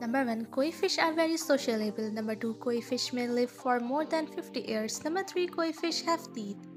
Number 1. Koi fish are very sociable. Number 2. Koi fish may live for more than 50 years. Number 3. Koi fish have teeth.